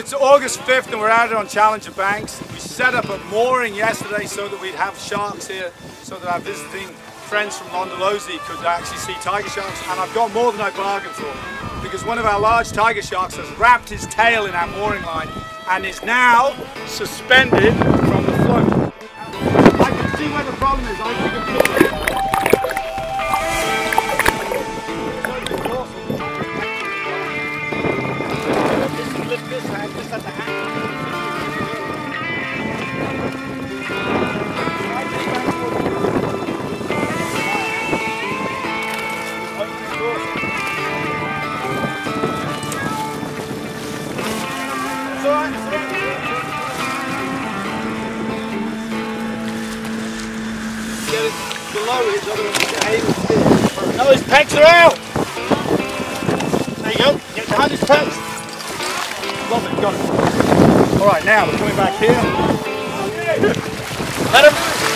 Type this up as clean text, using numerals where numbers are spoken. it's August 5th and we're out on Challenger Banks. We set up a mooring yesterday so that we'd have sharks here, so that our visiting friends from Londolozi could actually see tiger sharks, and I've got more than I bargained for, because one of our large tiger sharks has wrapped his tail in our mooring line and is now suspended from the float. I can see where the problem is. I think it's below it, otherwise no, his pegs are out! There you go, get behind his pegs. Love it, got it. Alright, now we're coming back here. Let him!